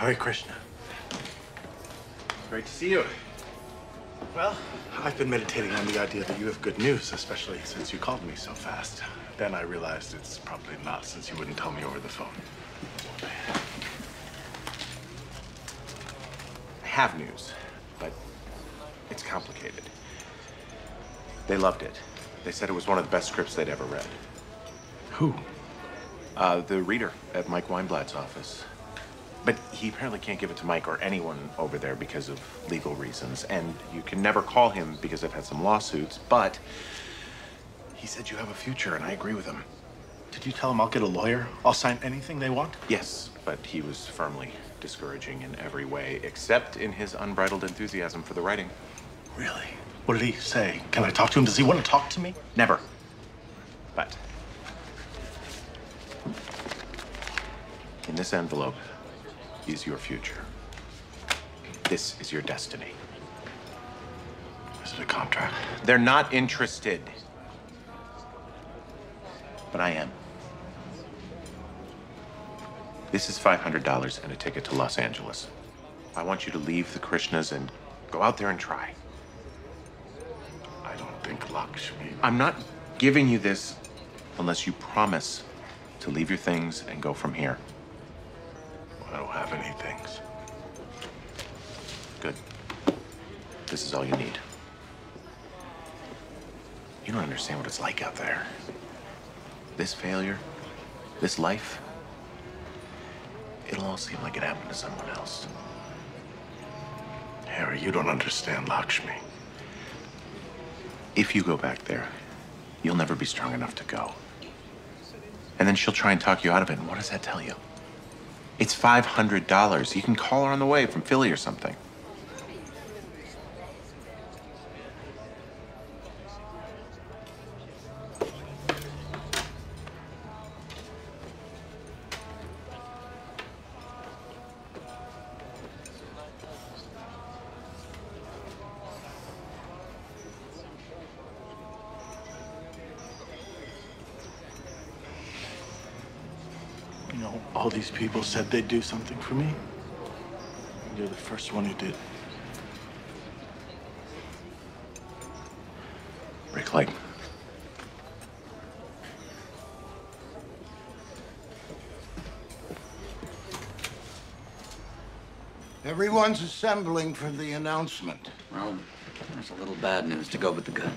Hare Krishna. Great to see you. Well, I've been meditating on the idea that you have good news, especially since you called me so fast. Then I realized it's probably not, since you wouldn't tell me over the phone. I have news, but it's complicated. They loved it. They said it was one of the best scripts they'd ever read. Who? The reader at Mike Weinblatt's office. But he apparently can't give it to Mike or anyone over there because of legal reasons. And you can never call him because I've had some lawsuits, but he said you have a future, and I agree with him. Did you tell him I'll get a lawyer? I'll sign anything they want? Yes, but he was firmly discouraging in every way, except in his unbridled enthusiasm for the writing. Really? What did he say? Can I talk to him? Does he want to talk to me? Never. But in this envelope is your future. This is your destiny. Is it a contract? They're not interested. But I am. This is $500 and a ticket to Los Angeles. I want you to leave the Krishnas and go out there and try. I don't think Lakshmi... I'm not giving you this unless you promise to leave your things and go from here. I don't have any things. Good. This is all you need. You don't understand what it's like out there. This failure, this life, it'll all seem like it happened to someone else. Harry, you don't understand Lakshmi. If you go back there, you'll never be strong enough to go. And then she'll try and talk you out of it, and what does that tell you? It's $500. You can call her on the way from Philly or something. You know, all these people said they'd do something for me. You're the first one who did. Rick Light. Everyone's assembling for the announcement. Well, there's a little bad news to go with the good.